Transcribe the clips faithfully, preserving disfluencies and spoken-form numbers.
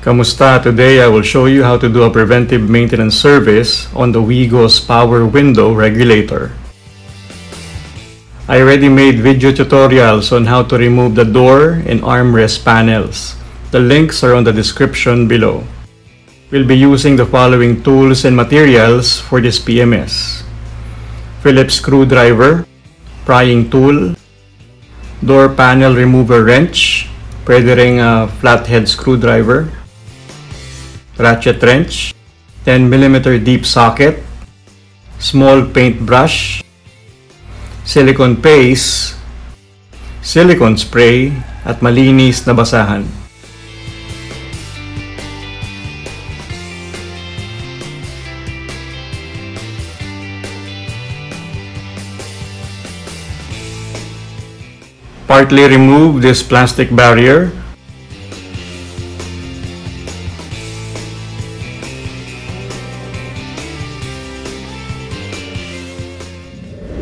Kamusta? Today I will show you how to do a preventive maintenance service on the Wigo's power window regulator. I already made video tutorials on how to remove the door and armrest panels. The links are on the description below. We'll be using the following tools and materials for this P M S: Phillips screwdriver, prying tool, door panel remover wrench, pwede ring uh, flathead screwdriver, ratchet wrench, ten millimeter deep socket, small paintbrush, silicone paste, silicone spray, at malinis na basahan. Partly remove this plastic barrier.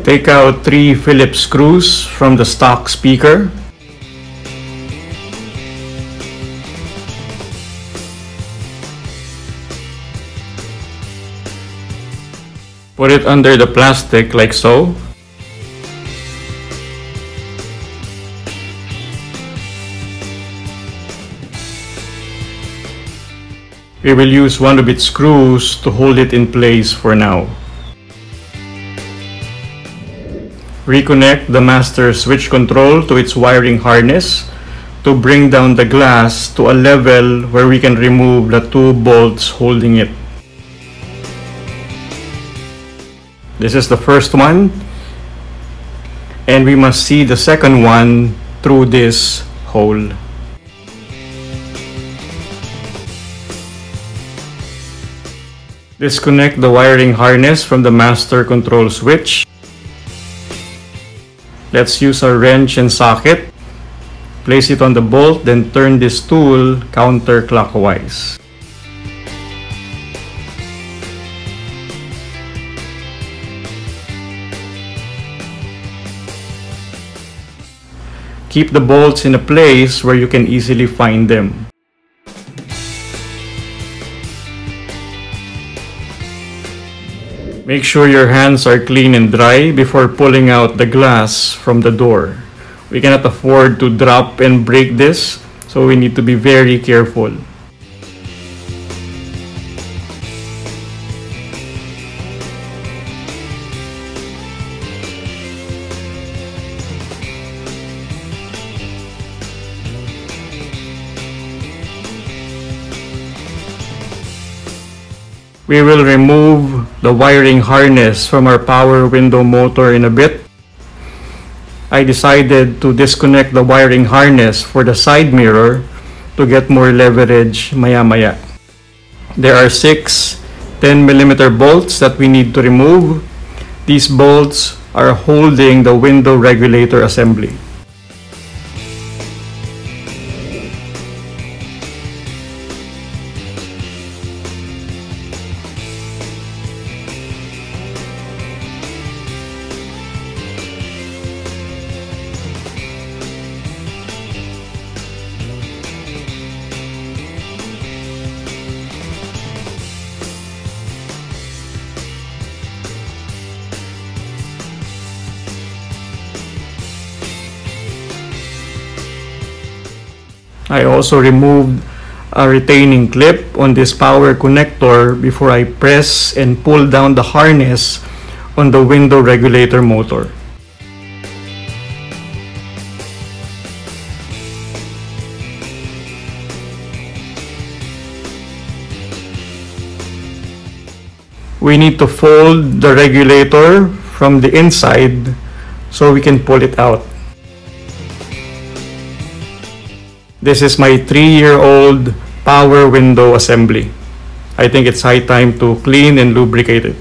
Take out three Phillips screws from the stock speaker. Put it under the plastic like so. We will use one of its screws to hold it in place for now. Reconnect the master switch control to its wiring harness to bring down the glass to a level where we can remove the two bolts holding it. This is the first one, and we must see the second one through this hole. Disconnect the wiring harness from the master control switch. Let's use our wrench and socket. Place it on the bolt, then turn this tool counterclockwise. Keep the bolts in a place where you can easily find them. Make sure your hands are clean and dry before pulling out the glass from the door. We cannot afford to drop and break this, so we need to be very careful. We will remove the wiring harness from our power window motor in a bit. I decided to disconnect the wiring harness for the side mirror to get more leverage maya maya. There are six ten millimeter bolts that we need to remove. These bolts are holding the window regulator assembly. I also removed a retaining clip on this power connector before I press and pull down the harness on the window regulator motor. We need to fold the regulator from the inside so we can pull it out. This is my three-year-old power window assembly. I think it's high time to clean and lubricate it.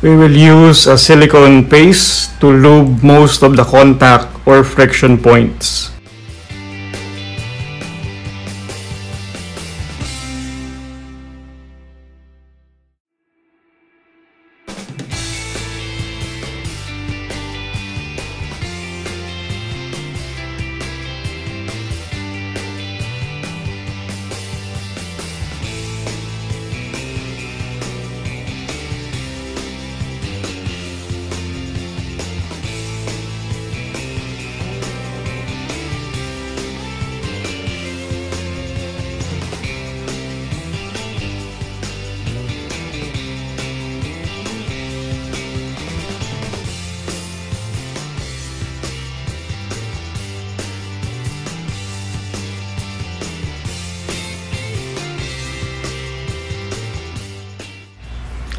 We will use a silicone paste to lube most of the contact or friction points.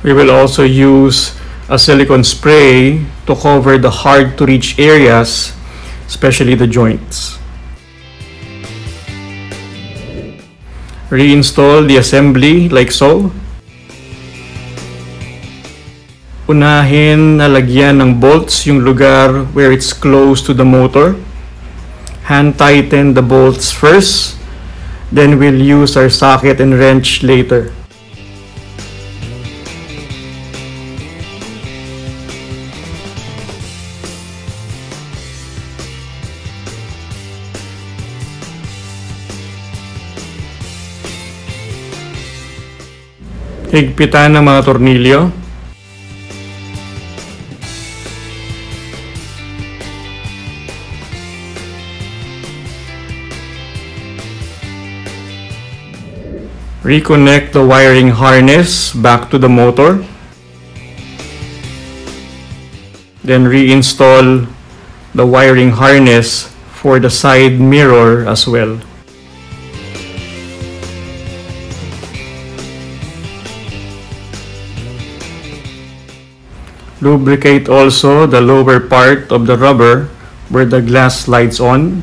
We will also use a silicone spray to cover the hard to reach areas, especially the joints. Reinstall the assembly like so. Unahin na lagyan ng bolts yung lugar where it's close to the motor. Hand tighten the bolts first, then we'll use our socket and wrench later. Higpitan ng mga tornilyo. Reconnect the wiring harness back to the motor. Then reinstall the wiring harness for the side mirror as well. Lubricate also the lower part of the rubber where the glass slides on.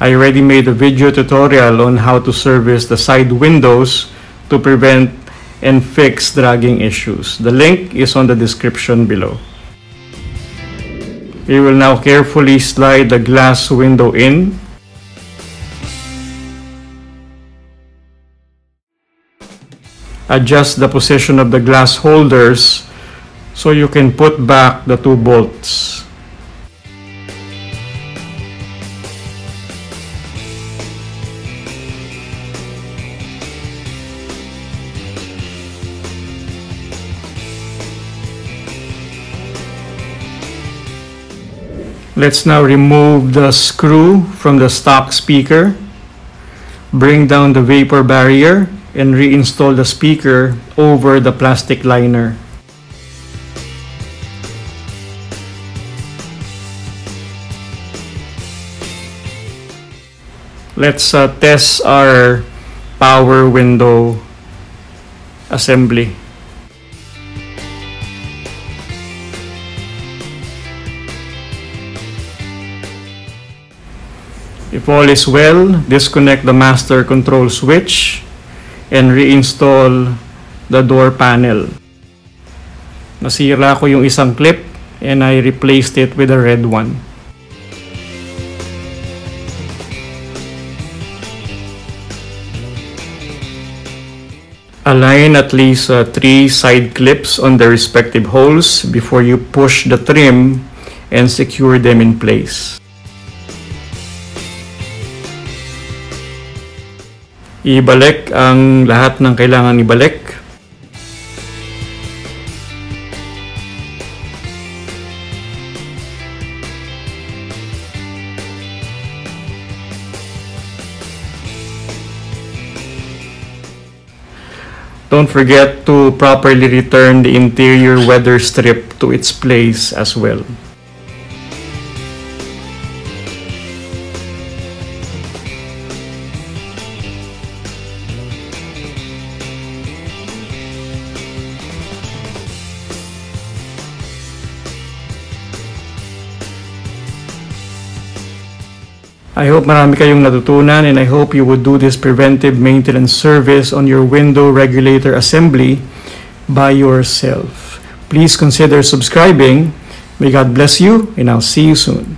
I already made a video tutorial on how to service the side windows to prevent and fix dragging issues. The link is on the description below. We will now carefully slide the glass window in. Adjust the position of the glass holders so you can put back the two bolts. Let's now remove the screw from the stock speaker. Bring down the vapor barrier and reinstall the speaker over the plastic liner. Let's uh, test our power window assembly. If all is well, disconnect the master control switch and reinstall the door panel. Nasira ko yung isang clip and I replaced it with a red one. Align at least uh, three side clips on their respective holes before you push the trim and secure them in place. Ibalik ang lahat ng kailangan ibalik. Don't forget to properly return the interior weather strip to its place as well. I hope marami kayong natutunan, and I hope you would do this preventive maintenance service on your window regulator assembly by yourself. Please consider subscribing. May God bless you, and I'll see you soon.